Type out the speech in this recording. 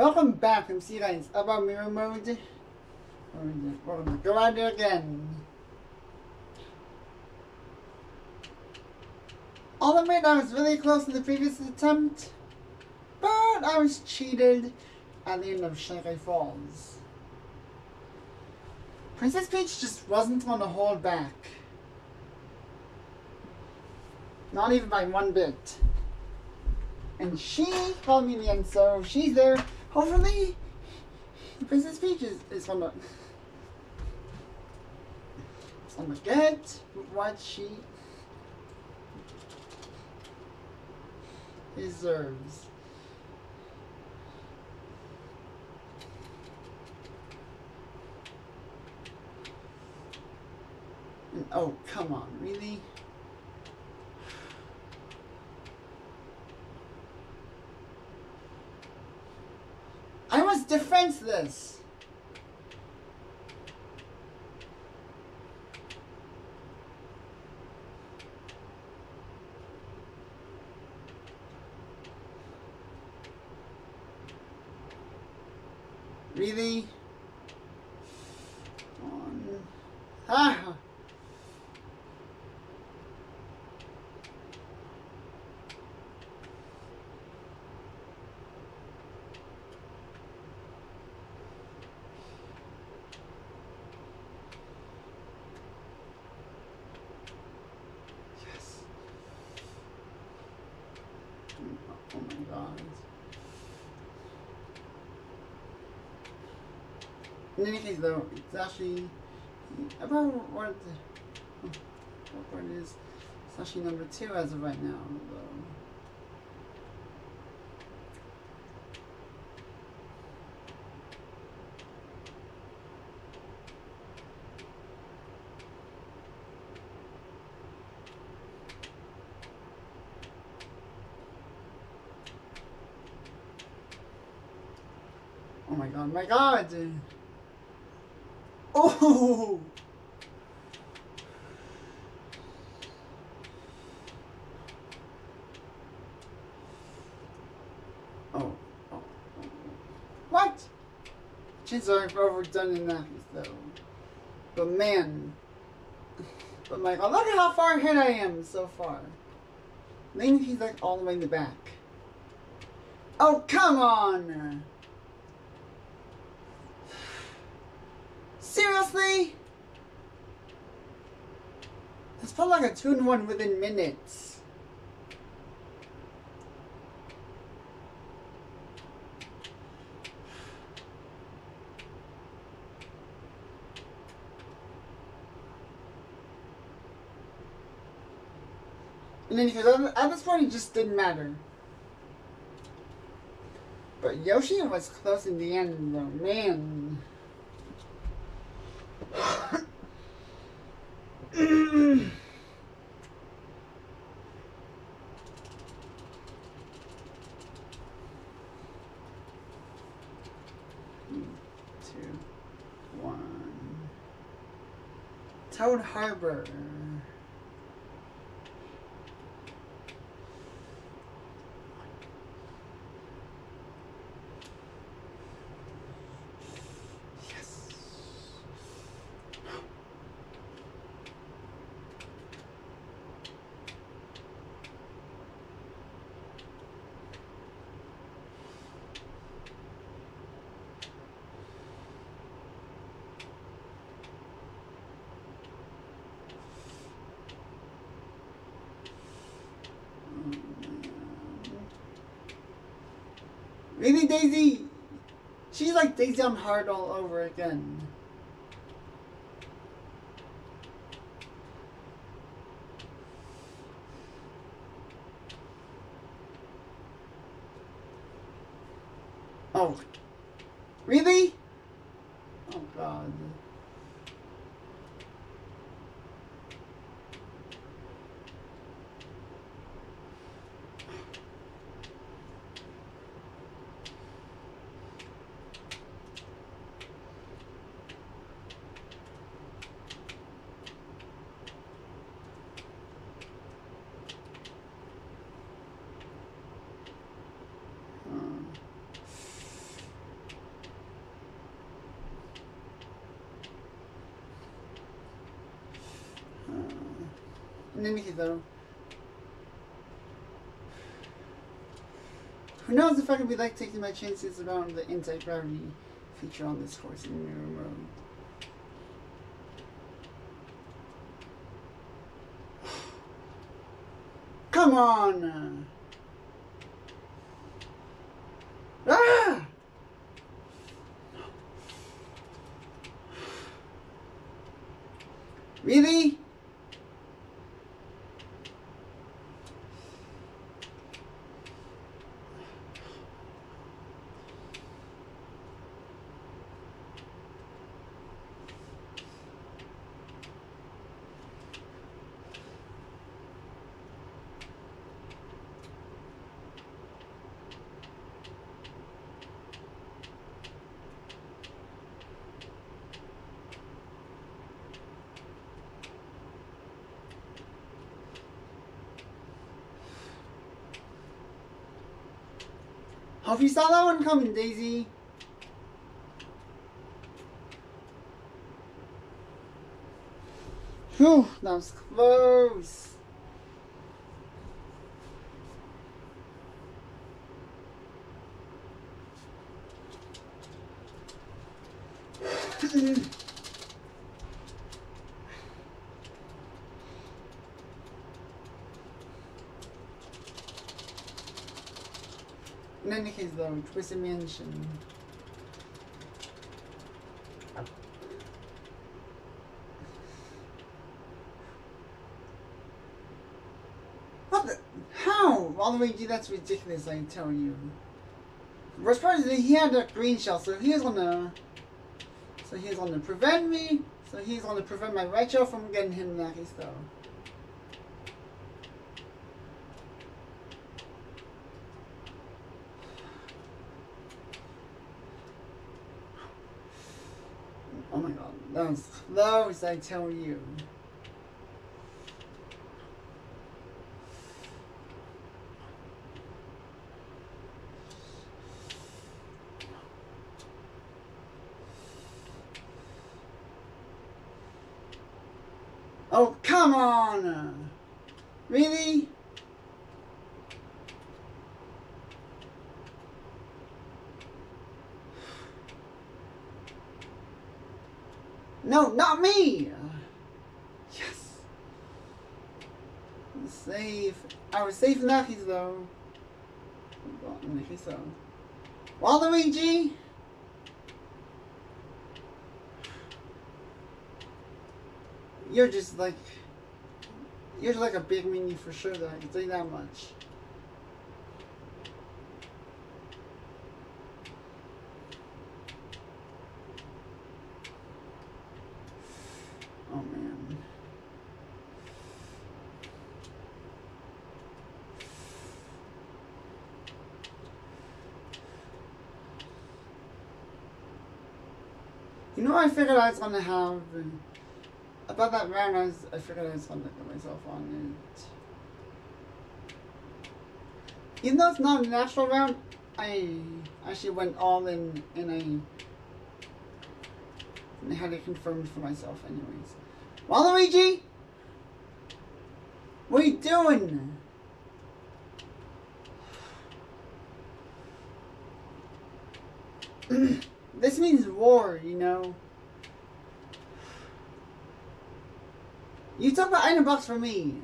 Welcome back from C-Rai. It's about Mirror Mode. We're gonna go at it again. All the way, I was really close in the previous attempt, but I was cheated at the end of Shy Guy Falls. Princess Peach just wasn't going to hold back. Not even by one bit. And she called me in the end, so she's there. Hopefully, Princess Peach is gonna get what she deserves. And oh, come on, really? I was defenseless. Really? Ah! Yes. Oh my God. In any case, though, it's actually about what it is. It's actually number 2 as of right now, though. Oh my God! My God! Oh! Oh. What? Kids are overdone in that, though. But man. But my God, look at how far ahead I am so far. Maybe he's like all the way in the back. Oh, come on! Seriously? That's probably like a 2-in-1 within minutes. And then at this point it just didn't matter. But Yoshi was close in the end though, man. Toad Harbor. Yes. Really, Daisy? She's like Daisy on hard all over again. Oh. Really? Oh, God. Mimikyu though. Who knows if I could be like taking my chances around the anti-gravity feature on this horse in Mirror Mode. Come on! Ah! Really? Hope you saw that one coming, Daisy. Whew, that was close. In any case though, Twisted Mansion. What the? How? Waluigi, that's ridiculous, I tell you. The worst part is he had a green shell, so he's gonna prevent me, so he's gonna prevent my right shell from getting him in that case though. Oh my god, that was close, I tell you. Oh, come on! Really? No, not me! Yes! I'm safe. I was safe in that case though. In that case though. Waluigi! You're just like a big mini for sure though, I can tell you that much. You know what I figured I was going to have? About that round, I figured I was going to get myself on it. Even though it's not a natural round, I actually went all in and I had it confirmed for myself anyways. Waluigi! What are you doing? This means war, you know. You took the item box from me.